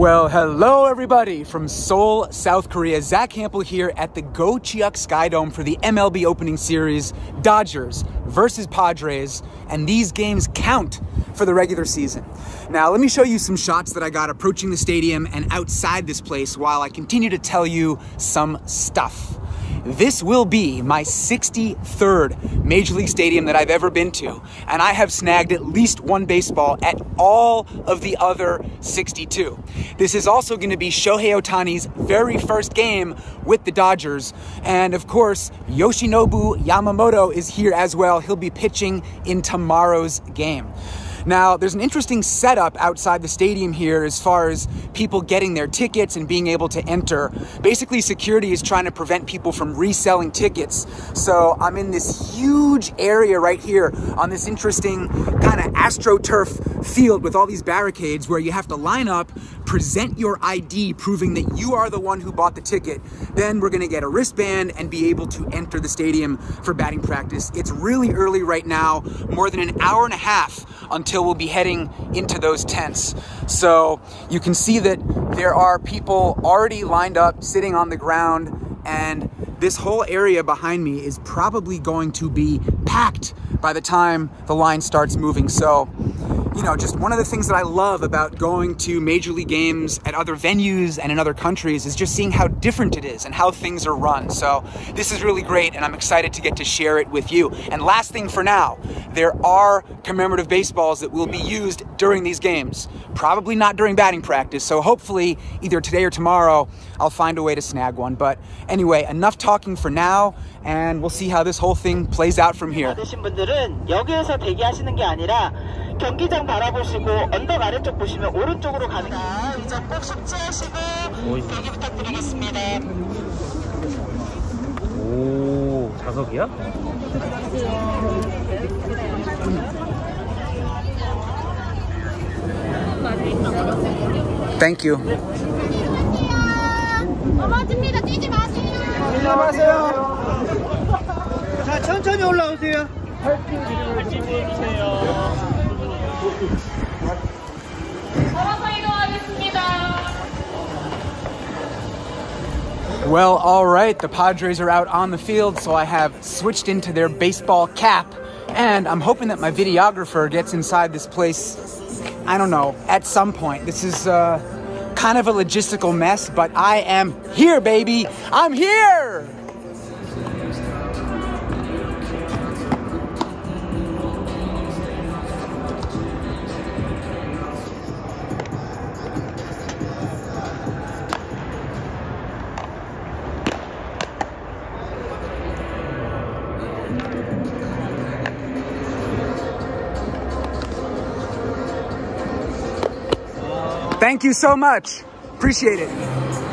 Well, hello everybody from Seoul, South Korea. Zack Hample here at the Gocheok Sky Dome for the MLB opening series, Dodgers versus Padres, and these games count for the regular season. Now, let me show you some shots that I got approaching the stadium and outside this place while I continue to tell you some stuff. This will be my 63rd Major League Stadium that I've ever been to, and I have snagged at least one baseball at all of the other 62. This is also going to be Shohei Ohtani's very first game with the Dodgers, and of course, Yoshinobu Yamamoto is here as well. He'll be pitching in tomorrow's game. Now, there's an interesting setup outside the stadium here as far as people getting their tickets and being able to enter. Basically, security is trying to prevent people from reselling tickets. So I'm in this huge area right here on this interesting kind of AstroTurf field with all these barricades where you have to line up, present your ID proving that you are the one who bought the ticket. Then we're going to get a wristband and be able to enter the stadium for batting practice. It's really early right now, more than an hour and a half until we'll be heading into those tents. So you can see that there are people already lined up, sitting on the ground, and this whole area behind me is probably going to be packed by the time the line starts moving. So, you know, just one of the things that I love about going to Major League games at other venues and in other countries is just seeing how different it is and how things are run. So this is really great, and I'm excited to get to share it with you. And last thing for now, there are commemorative baseballs that will be used during these games. Probably not during batting practice, so hopefully either today or tomorrow I'll find a way to snag one. But anyway, enough talking for now, and we'll see how this whole thing plays out from here. 경기장 바라보시고 언덕 아래쪽 보시면 오른쪽으로 가는 이제 꼭 숙지하시고 대기 부탁드리겠습니다. 오, 좌석이야? Thank you. 떨어집니다. 뛰지 마세요. 자, 천천히 올라오세요. 할게요. Well, all right, the Padres are out on the field, so I have switched into their baseball cap, and I'm hoping that my videographer gets inside this place, I don't know, at some point. This is kind of a logistical mess, but I am here, baby! I'm here! Thank you so much. Appreciate it.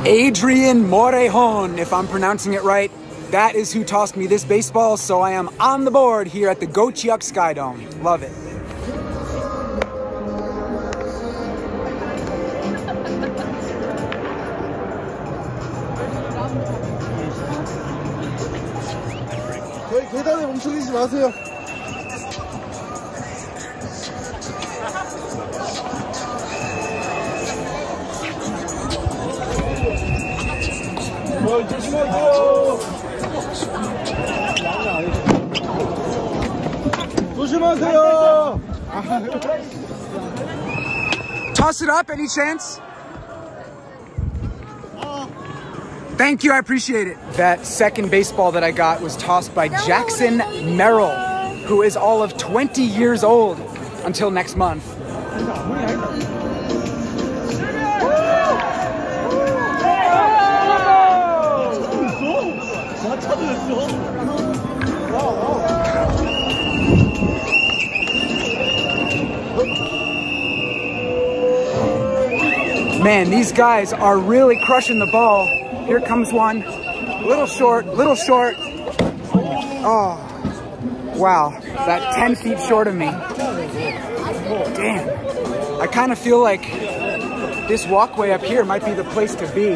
Adrian Morejon, if I'm pronouncing it right. That is who tossed me this baseball, so I am on the board here at the Gocheok Sky Dome. Love it. Toss it up, any chance? Thank you, I appreciate it. That second baseball that I got was tossed by Jackson Merrill, who is all of 20 years old until next month. Man, these guys are really crushing the ball. Here comes one. Little short. Oh, wow. About 10 feet short of me. Damn. I kind of feel like this walkway up here might be the place to be.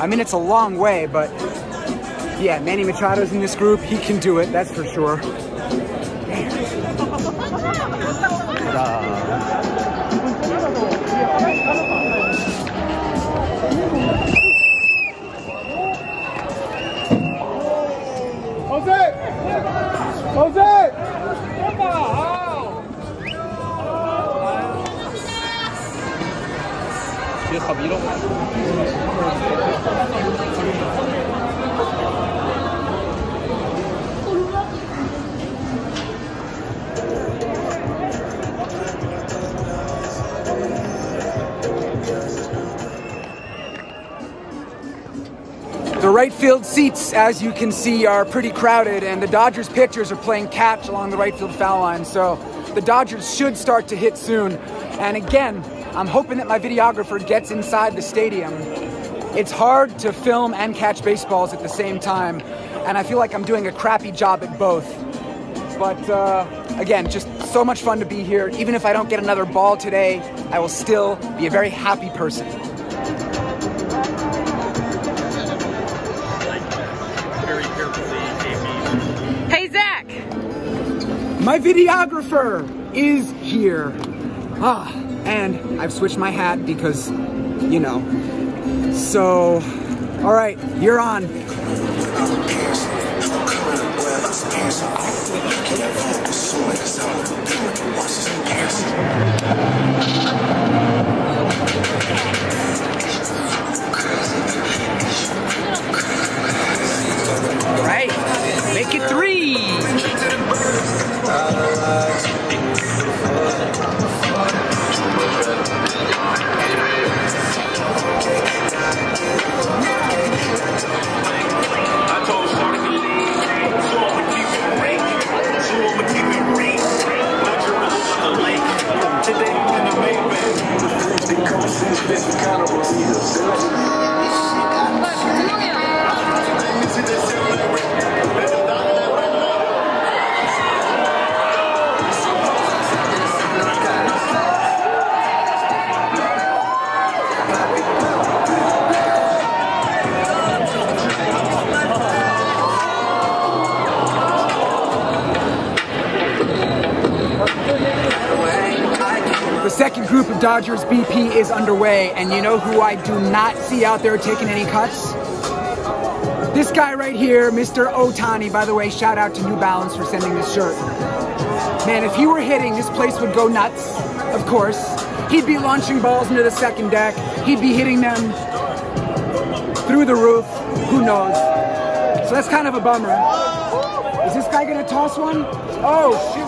I mean, it's a long way, but yeah, Manny Machado's in this group. He can do it, that's for sure. Damn. ये खबीरों The right field seats, as you can see, are pretty crowded, and the Dodgers pitchers are playing catch along the right field foul line, so the Dodgers should start to hit soon. And again, I'm hoping that my videographer gets inside the stadium. It's hard to film and catch baseballs at the same time, and I feel like I'm doing a crappy job at both. But again, just so much fun to be here. Even if I don't get another ball today, I will still be a very happy person. Hey, Zach! My videographer is here. Ah, and I've switched my hat because, you know. So, all right, you're on. All right, make it three. I told Dodgers BP is underway, and you know who I do not see out there taking any cuts? This guy right here, Mr. Ohtani. By the way, shout out to New Balance for sending this shirt. Man, if he were hitting, this place would go nuts, of course. He'd be launching balls into the second deck. He'd be hitting them through the roof. Who knows? So that's kind of a bummer. Is this guy gonna toss one? Oh, shoot.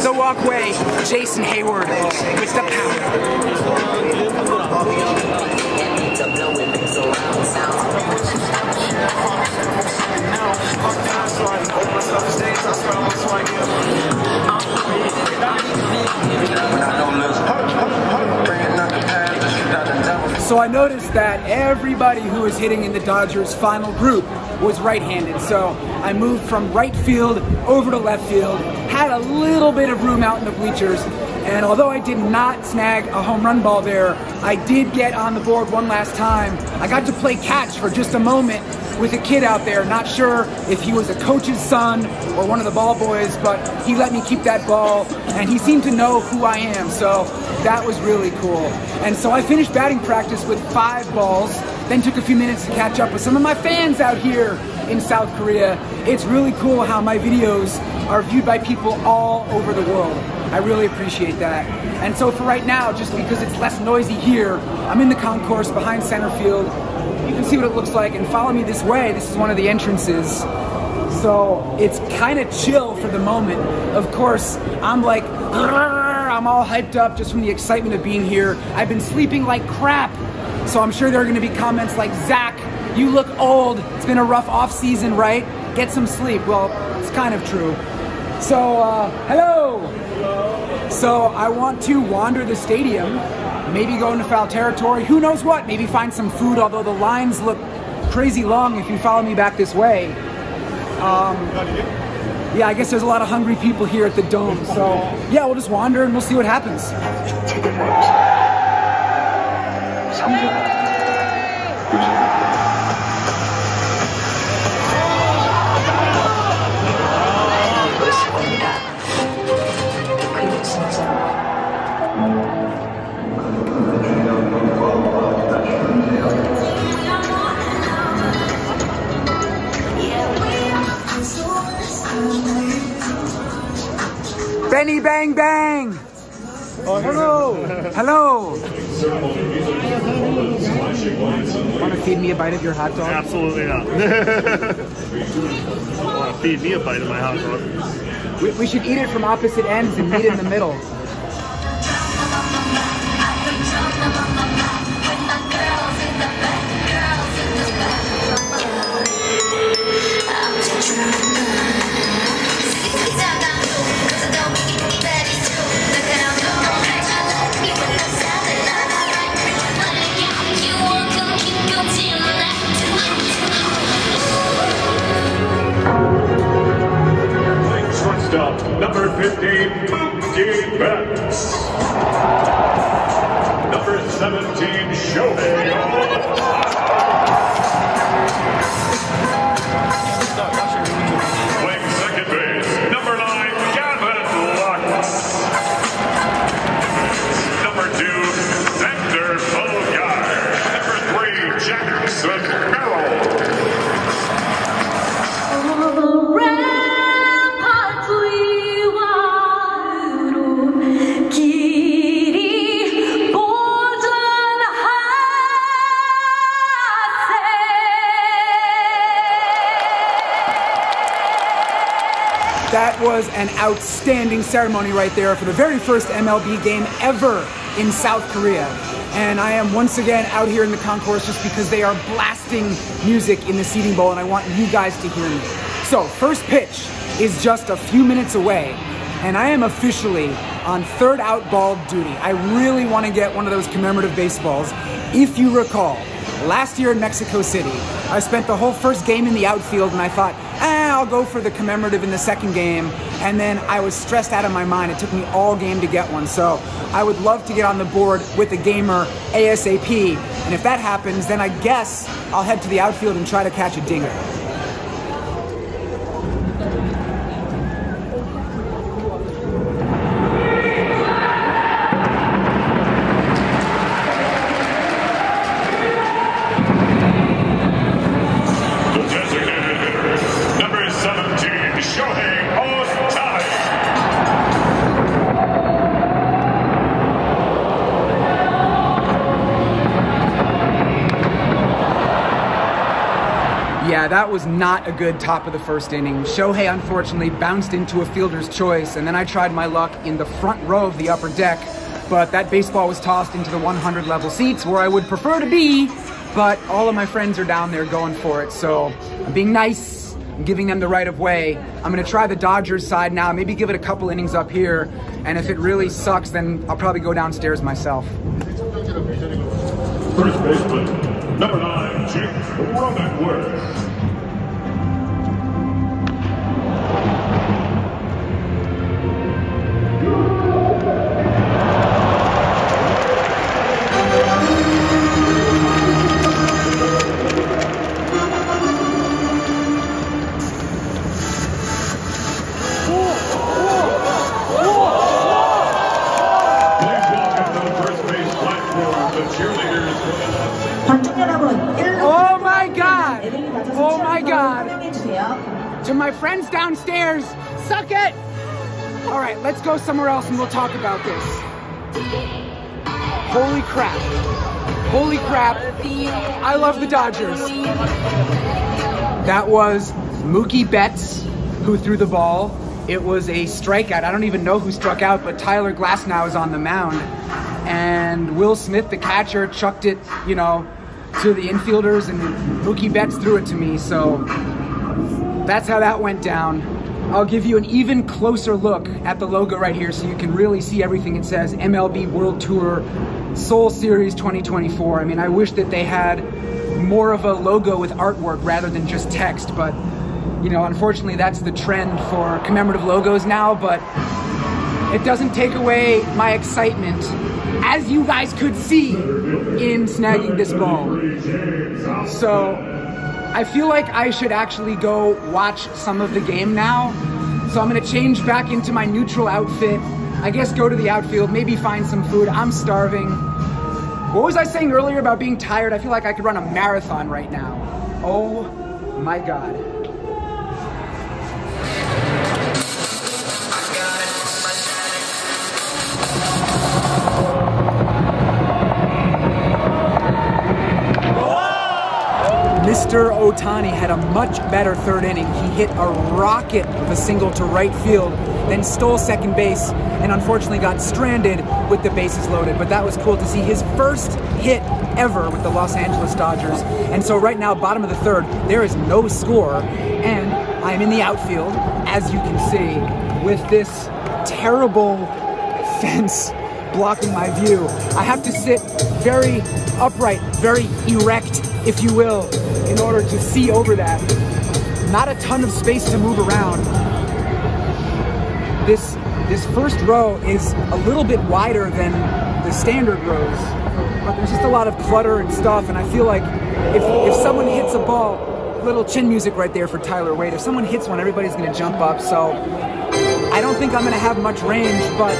The walkway, Jason Hayward with the power. So I noticed that everybody who was hitting in the Dodgers' final group was right-handed, so I moved from right field over to left field, had a little bit of room out in the bleachers, and although I did not snag a home run ball there, I did get on the board one last time. I got to play catch for just a moment with a kid out there, not sure if he was a coach's son or one of the ball boys, but he let me keep that ball, and he seemed to know who I am, so that was really cool. And so I finished batting practice with 5 balls, then took a few minutes to catch up with some of my fans out here in South Korea. It's really cool how my videos are viewed by people all over the world. I really appreciate that. And so for right now, just because it's less noisy here, I'm in the concourse behind center field. You can see what it looks like, and follow me this way. This is one of the entrances. So it's kind of chill for the moment. Of course, I'm like, I'm all hyped up just from the excitement of being here. I've been sleeping like crap. So I'm sure there are going to be comments like, Zach, you look old. It's been a rough off season, right? Get some sleep. Well, it's kind of true. So, hello. So I want to wander the stadium, maybe go into foul territory. Who knows what? Maybe find some food, although the lines look crazy long if you follow me back this way. yeah, I guess there's a lot of hungry people here at the Dome. So yeah, we'll just wander and we'll see what happens. Benny, bang, bang! Hello! Hello! Want to feed me a bite of your hot dog? Absolutely not. Want to feed me a bite of my hot dog? We should eat it from opposite ends and meet in the middle. Number 15, Mookie Betts. Number 17, Shohei Ohtani. Playing second base, number 9, Gavin Lux. Number 2, Center Bulgar. Number 3, Jackson Merrill. That was an outstanding ceremony right there for the very first MLB game ever in South Korea. And I am once again out here in the concourse just because they are blasting music in the seating bowl and I want you guys to hear me. So first pitch is just a few minutes away and I am officially on third out ball duty. I really want to get one of those commemorative baseballs. If you recall, last year in Mexico City, I spent the whole first game in the outfield and I thought, I'll go for the commemorative in the second game, and then I was stressed out of my mind. It took me all game to get one, so I would love to get on the board with a gamer ASAP, and if that happens, then I guess I'll head to the outfield and try to catch a dinger. Yeah, that was not a good top of the first inning. Shohei, unfortunately, bounced into a fielder's choice, and then I tried my luck in the front row of the upper deck, but that baseball was tossed into the 100 level seats where I would prefer to be, but all of my friends are down there going for it, so I'm being nice, I'm giving them the right of way. I'm gonna try the Dodgers side now, maybe give it a couple innings up here, and if it really sucks, then I'll probably go downstairs myself. First baseman, number 9, James Outman. To my friends downstairs, suck it! All right, let's go somewhere else and we'll talk about this. Holy crap. Holy crap. I love the Dodgers. That was Mookie Betts who threw the ball. It was a strikeout. I don't even know who struck out, but Tyler Glasnow is on the mound. And Will Smith, the catcher, chucked it, you know, to the infielders, and Mookie Betts threw it to me, so... That's how that went down. I'll give you an even closer look at the logo right here so you can really see everything. It says MLB World Tour Seoul Series 2024. I mean, I wish that they had more of a logo with artwork rather than just text, but you know, unfortunately that's the trend for commemorative logos now, but it doesn't take away my excitement, as you guys could see, in snagging this ball. So I feel like I should actually go watch some of the game now. So I'm gonna change back into my neutral outfit, I guess go to the outfield, maybe find some food. I'm starving. What was I saying earlier about being tired? I feel like I could run a marathon right now. Oh my God. Mr. Ohtani had a much better third inning. He hit a rocket of a single to right field, then stole second base, and unfortunately got stranded with the bases loaded. But that was cool to see, his first hit ever with the Los Angeles Dodgers. And so right now, bottom of the third, there is no score, and I'm in the outfield, as you can see, with this terrible fence blocking my view. I have to sit very upright, very erect, if you will, in order to see over that. Not a ton of space to move around. This first row is a little bit wider than the standard rows, but there's just a lot of clutter and stuff, and I feel like if someone hits a ball, little chin music right there for Tyler Wade. If someone hits one, everybody's gonna jump up, so I don't think I'm gonna have much range, but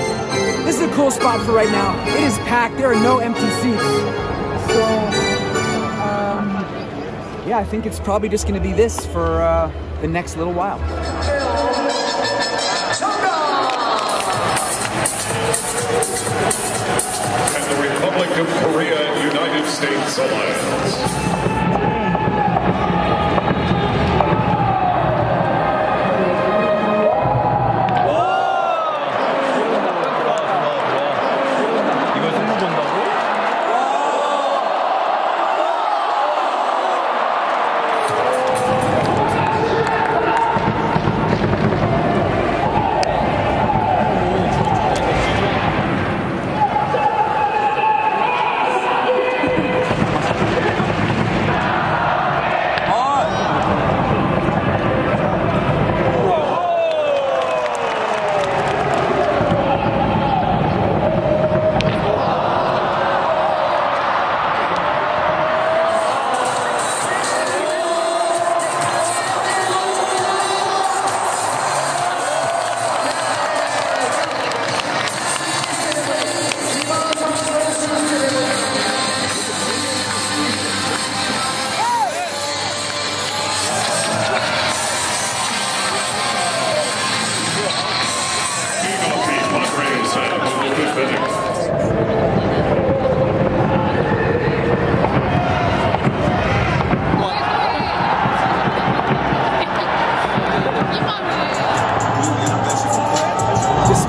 this is a cool spot for right now. It is packed, there are no empty seats. So, yeah, I think it's probably just gonna be this for the next little while. And the Republic of Korea and United States alliance.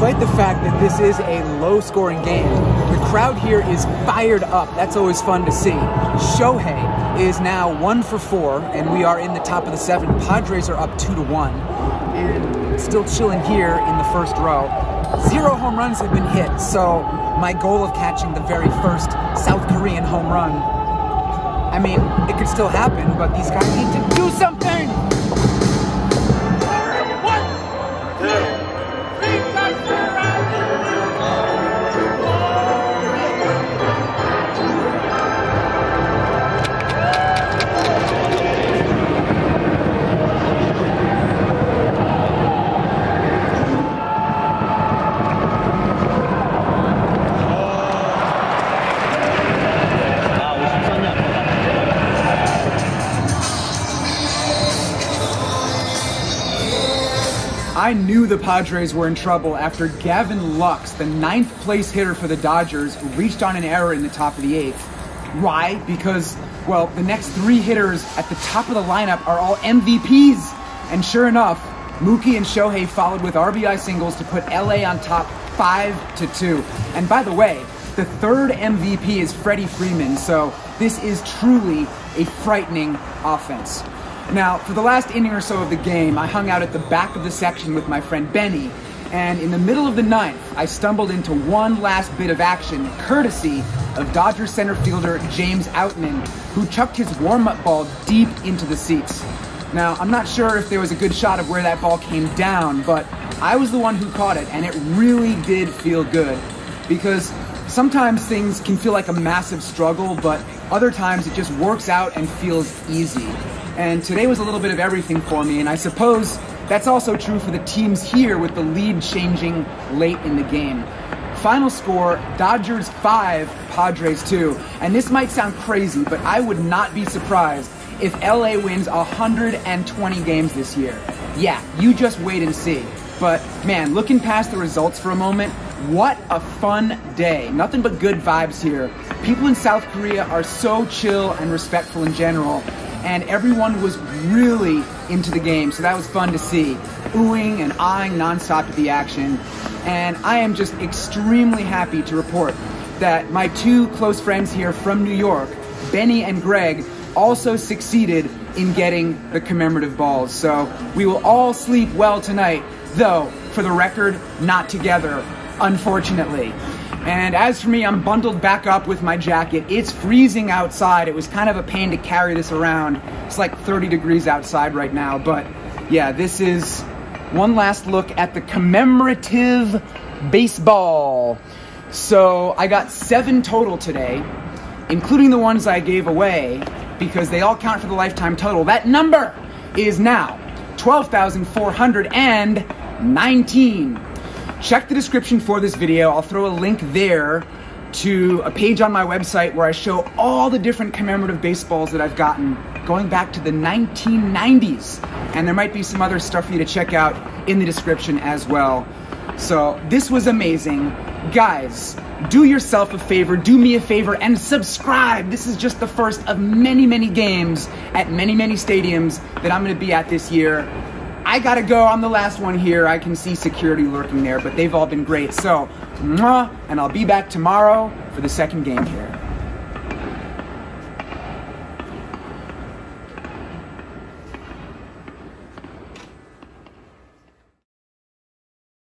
Despite the fact that this is a low-scoring game, the crowd here is fired up. That's always fun to see. Shohei is now 1 for 4, and we are in the top of the 7th. Padres are up 2 to 1, and still chilling here in the first row. 0 home runs have been hit, so my goal of catching the very first South Korean home run, I mean, it could still happen, but these guys need to do something! 1-2-3-5-4-5-4. I knew the Padres were in trouble after Gavin Lux, the 9th-place hitter for the Dodgers, reached on an error in the top of the 8th. Why? Because, well, the next 3 hitters at the top of the lineup are all MVPs. And sure enough, Mookie and Shohei followed with RBI singles to put LA on top 5-2. And by the way, the 3rd MVP is Freddie Freeman, so this is truly a frightening offense. Now, for the last inning or so of the game, I hung out at the back of the section with my friend Benny, and in the middle of the 9th, I stumbled into one last bit of action, courtesy of Dodgers center fielder James Outman, who chucked his warm-up ball deep into the seats. Now, I'm not sure if there was a good shot of where that ball came down, but I was the one who caught it, and it really did feel good, because sometimes things can feel like a massive struggle, but other times it just works out and feels easy. And today was a little bit of everything for me, and I suppose that's also true for the teams here, with the lead changing late in the game. Final score, Dodgers 5, Padres 2. And this might sound crazy, but I would not be surprised if LA wins 120 games this year. Yeah, you just wait and see. But man, looking past the results for a moment, what a fun day. Nothing but good vibes here. People in South Korea are so chill and respectful in general. And everyone was really into the game, so that was fun to see. Oohing and ahhing nonstop to the action. And I am just extremely happy to report that my two close friends here from New York, Benny and Greg, also succeeded in getting the commemorative balls. So we will all sleep well tonight, though, for the record, not together, unfortunately. And as for me, I'm bundled back up with my jacket. It's freezing outside. It was kind of a pain to carry this around. It's like 30 degrees outside right now. But yeah, this is one last look at the commemorative baseball. So I got 7 total today, including the ones I gave away, because they all count for the lifetime total. That number is now 12,419. Check the description for this video. I'll throw a link there to a page on my website where I show all the different commemorative baseballs that I've gotten going back to the 1990s. And there might be some other stuff for you to check out in the description as well. So this was amazing. Guys, do yourself a favor, do me a favor, and subscribe. This is just the first of many, many games at many, many stadiums that I'm gonna be at this year. I gotta go, I'm the last one here. I can see security lurking there, but they've all been great. So, mwah, and I'll be back tomorrow for the second game here.